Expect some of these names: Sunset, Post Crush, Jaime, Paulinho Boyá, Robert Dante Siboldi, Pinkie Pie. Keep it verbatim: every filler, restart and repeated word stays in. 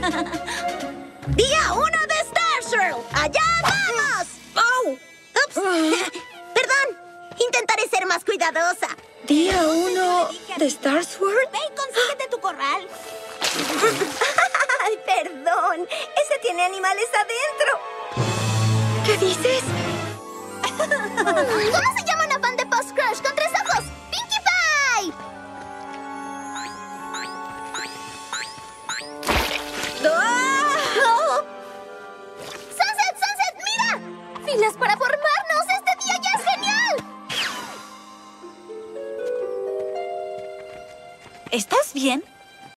¡Día uno de Star Swirl! ¡Allá vamos! ¡Oh! ¡Ups! Perdón. Intentaré ser más cuidadosa. ¿Día uno de Star Swirl? Ve y consíguete tu corral. ¡Ay, perdón! Ese tiene animales adentro. ¿Qué dices? ¿Cómo se llama una fan de Post Crush con tres ojos? ¡Pinkie Pie! ¡Oh! ¡Sunset, Sunset, mira! ¡Filas para formarnos! ¡Este día ya es genial! ¿Estás bien?